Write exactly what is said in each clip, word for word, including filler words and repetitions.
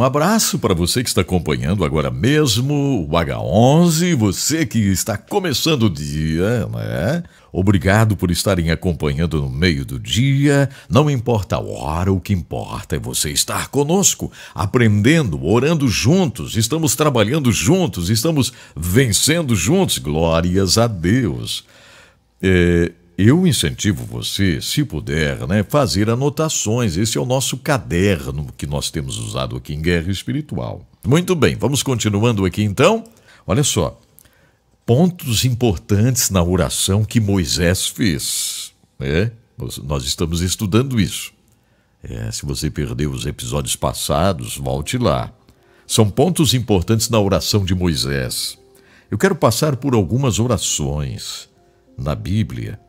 Um abraço para você que está acompanhando agora mesmo o H onze, você que está começando o dia, né? Obrigado por estarem acompanhando no meio do dia. Não importa a hora, o que importa é você estar conosco, aprendendo, orando juntos, estamos trabalhando juntos, estamos vencendo juntos. Glórias a Deus. É... Eu incentivo você, se puder, né, fazer anotações. Esse é o nosso caderno que nós temos usado aqui em Guerra Espiritual. Muito bem, vamos continuando aqui então. Olha só, pontos importantes na oração que Moisés fez. É, nós estamos estudando isso. É, se você perdeu os episódios passados, volte lá. São pontos importantes na oração de Moisés. Eu quero passar por algumas orações na Bíblia.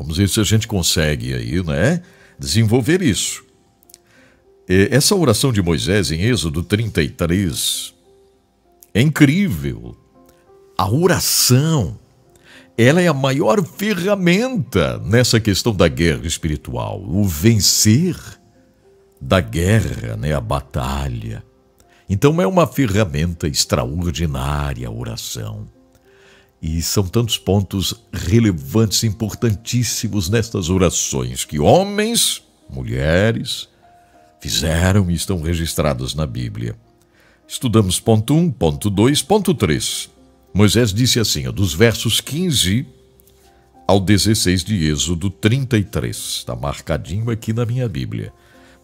Vamos ver se a gente consegue aí, né, desenvolver isso. Essa oração de Moisés em Êxodo trinta e três é incrível. A oração, ela é a maior ferramenta nessa questão da guerra espiritual. O vencer da guerra, né, a batalha. Então é uma ferramenta extraordinária a oração. E são tantos pontos relevantes, importantíssimos nestas orações que homens, mulheres fizeram e estão registradas na Bíblia. Estudamos ponto um, ponto dois, ponto três. Moisés disse assim, ó, dos versos quinze ao dezesseis de Êxodo trinta e três. Está marcadinho aqui na minha Bíblia.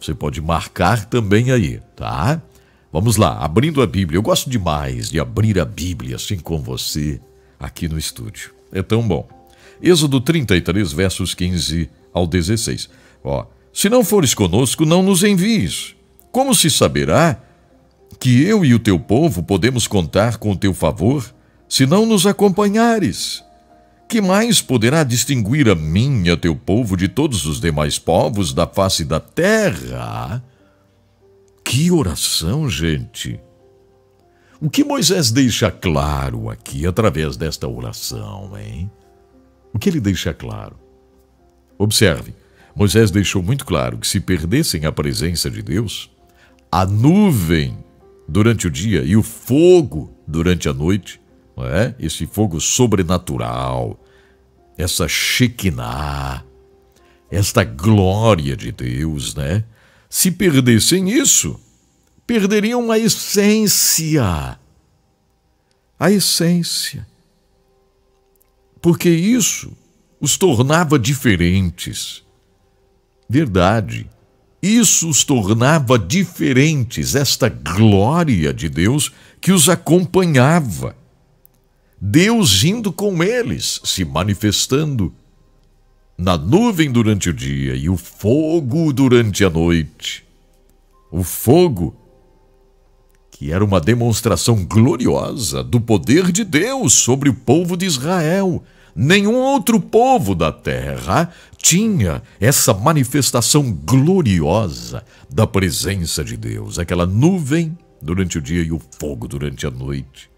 Você pode marcar também aí, tá? Vamos lá, abrindo a Bíblia. Eu gosto demais de abrir a Bíblia assim com você. Aqui no estúdio. É tão bom. Êxodo trinta e três, versos quinze ao dezesseis. Ó, se não fores conosco, não nos envies. Como se saberá que eu e o teu povo podemos contar com o teu favor, se não nos acompanhares? Que mais poderá distinguir a mim e a teu povo de todos os demais povos da face da terra? Que oração, gente! O que Moisés deixa claro aqui através desta oração, hein? O que ele deixa claro? Observe, Moisés deixou muito claro que se perdessem a presença de Deus, a nuvem durante o dia e o fogo durante a noite, não é? Esse fogo sobrenatural, essa Shekiná, esta glória de Deus, né? Se perdessem isso, perderiam a essência, a essência, porque isso os tornava diferentes. Verdade, isso os tornava diferentes, esta glória de Deus que os acompanhava, Deus indo com eles, se manifestando na nuvem durante o dia e o fogo durante a noite. O fogo que era uma demonstração gloriosa do poder de Deus sobre o povo de Israel. Nenhum outro povo da terra tinha essa manifestação gloriosa da presença de Deus. Aquela nuvem durante o dia e o fogo durante a noite.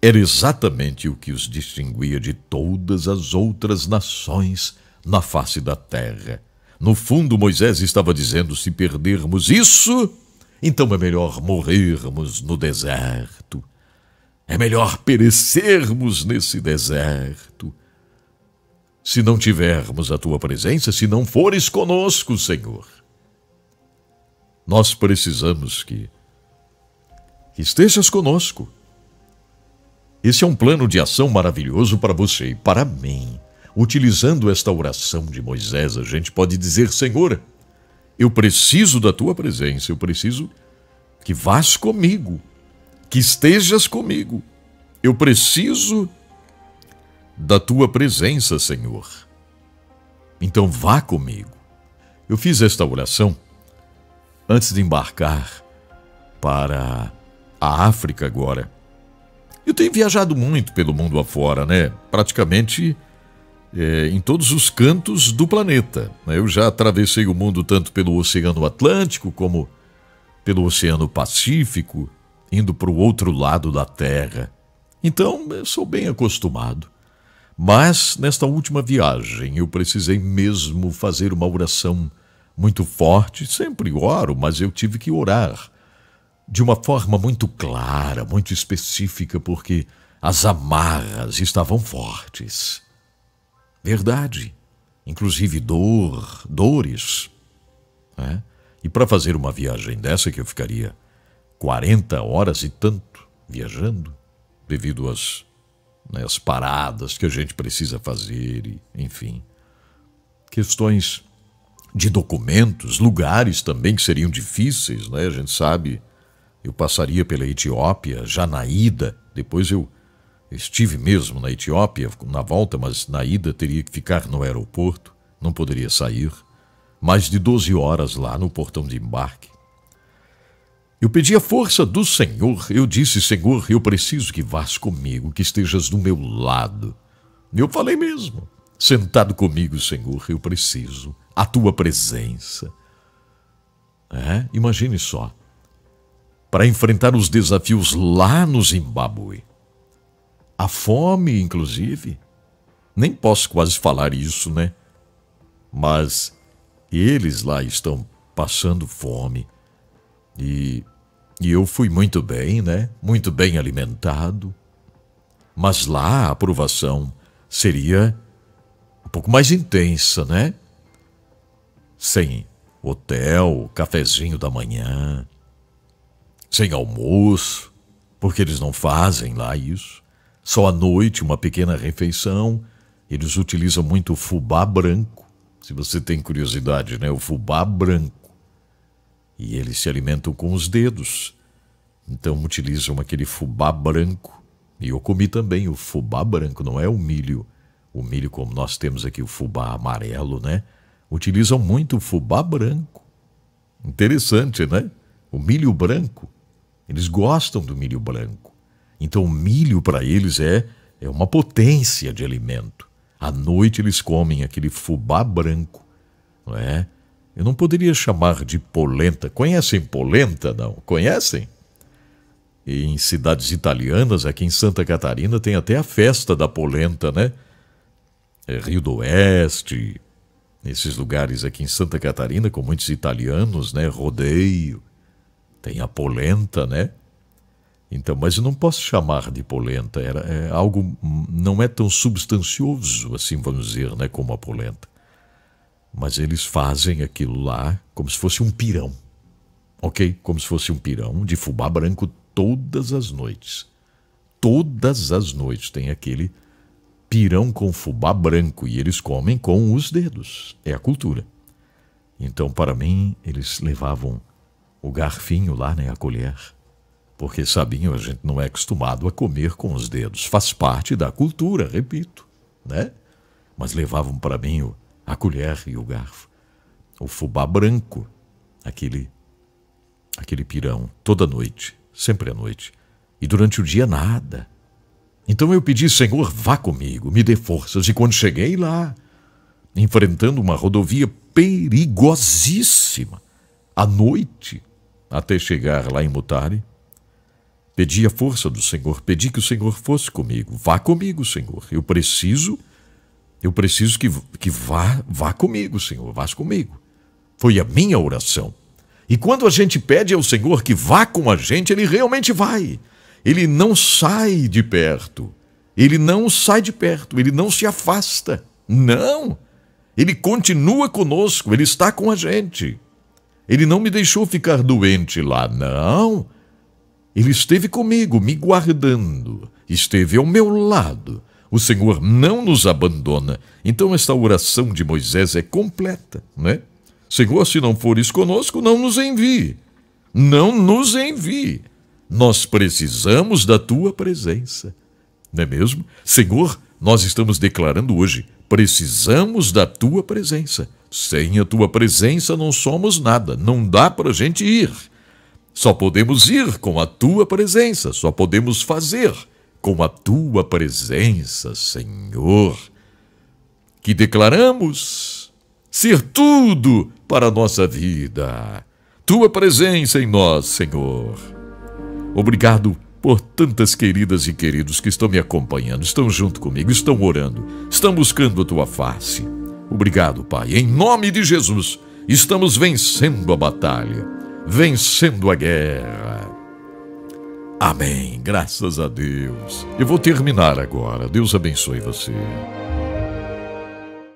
Era exatamente o que os distinguia de todas as outras nações na face da terra. No fundo, Moisés estava dizendo, se perdermos isso, então é melhor morrermos no deserto. É melhor perecermos nesse deserto. Se não tivermos a tua presença, se não fores conosco, Senhor. Nós precisamos que, que estejas conosco. Esse é um plano de ação maravilhoso para você e para mim. Utilizando esta oração de Moisés, a gente pode dizer, Senhor, eu preciso da tua presença, eu preciso que vás comigo, que estejas comigo. Eu preciso da tua presença, Senhor. Então vá comigo. Eu fiz esta oração antes de embarcar para a África agora. Eu tenho viajado muito pelo mundo afora, né? Praticamente É, em todos os cantos do planeta. Eu já atravessei o mundo tanto pelo Oceano Atlântico como pelo Oceano Pacífico, indo para o outro lado da Terra. Então, eu sou bem acostumado. Mas, nesta última viagem, eu precisei mesmo fazer uma oração muito forte, sempre oro, mas eu tive que orar de uma forma muito clara, muito específica, porque as amarras estavam fortes. Verdade. Inclusive dor, dores. Né? E para fazer uma viagem dessa, que eu ficaria quarenta horas e tanto viajando, devido às, né, às paradas que a gente precisa fazer, e, enfim, questões de documentos, lugares também que seriam difíceis, né? A gente sabe, eu passaria pela Etiópia, Janaída, depois eu estive mesmo na Etiópia na volta, mas na ida teria que ficar no aeroporto, não poderia sair, mais de doze horas lá no portão de embarque. Eu pedi a força do Senhor, eu disse, Senhor, eu preciso que vás comigo, que estejas do meu lado. Eu falei mesmo, sentado comigo, Senhor, eu preciso, a tua presença. É, imagine só, para enfrentar os desafios lá no Zimbabue, a fome, inclusive, nem posso quase falar isso, né? Mas eles lá estão passando fome. E, e eu fui muito bem, né? Muito bem alimentado. Mas lá a aprovação seria um pouco mais intensa, né? Sem hotel, cafezinho da manhã, sem almoço, porque eles não fazem lá isso. Só à noite, uma pequena refeição. Eles utilizam muito fubá branco. Se você tem curiosidade, né? O fubá branco. E eles se alimentam com os dedos. Então utilizam aquele fubá branco. E eu comi também o fubá branco, não é o milho. O milho, como nós temos aqui, o fubá amarelo, né? Utilizam muito o fubá branco. Interessante, né? O milho branco. Eles gostam do milho branco. Então o milho para eles é, é uma potência de alimento. À noite eles comem aquele fubá branco, não é? Eu não poderia chamar de polenta. Conhecem polenta, não? Conhecem? E em cidades italianas, aqui em Santa Catarina, tem até a festa da polenta, né? É Rio do Oeste, esses lugares aqui em Santa Catarina, com muitos italianos, né? Rodeio, tem a polenta, né? Então, mas eu não posso chamar de polenta, era, é algo não é tão substancioso, assim vamos dizer, né, como a polenta. Mas eles fazem aquilo lá como se fosse um pirão, ok? Como se fosse um pirão de fubá branco todas as noites. Todas as noites tem aquele pirão com fubá branco e eles comem com os dedos, é a cultura. Então, para mim, eles levavam o garfinho lá, né, a colher. Porque, sabiam, a gente não é acostumado a comer com os dedos. Faz parte da cultura, repito, né? Mas levavam para mim a colher e o garfo. O fubá branco, aquele, aquele pirão, toda noite, sempre à noite. E durante o dia, nada. Então eu pedi, Senhor, vá comigo, me dê forças. E quando cheguei lá, enfrentando uma rodovia perigosíssima, à noite, até chegar lá em Mutare, pedi a força do Senhor, pedi que o Senhor fosse comigo. Vá comigo, Senhor. Eu preciso, eu preciso que, que vá, vá comigo, Senhor. Vá comigo. Foi a minha oração. E quando a gente pede ao Senhor que vá com a gente, Ele realmente vai. Ele não sai de perto. Ele não sai de perto. Ele não se afasta. Não. Ele continua conosco. Ele está com a gente. Ele não me deixou ficar doente lá. Não. Ele esteve comigo, me guardando, esteve ao meu lado. O Senhor não nos abandona. Então esta oração de Moisés é completa, né? Senhor, se não fores conosco, não nos envie. Não nos envie. Nós precisamos da tua presença. Não é mesmo? Senhor, nós estamos declarando hoje, precisamos da tua presença. Sem a tua presença não somos nada, não dá para a gente ir. Só podemos ir com a Tua presença, só podemos fazer com a Tua presença, Senhor, que declaramos ser tudo para a nossa vida. Tua presença em nós, Senhor. Obrigado por tantas queridas e queridos que estão me acompanhando, estão junto comigo, estão orando, estão buscando a Tua face. Obrigado, Pai, em nome de Jesus. Estamos vencendo a batalha, vencendo a guerra. Amém. Graças a Deus. Eu vou terminar agora. Deus abençoe você.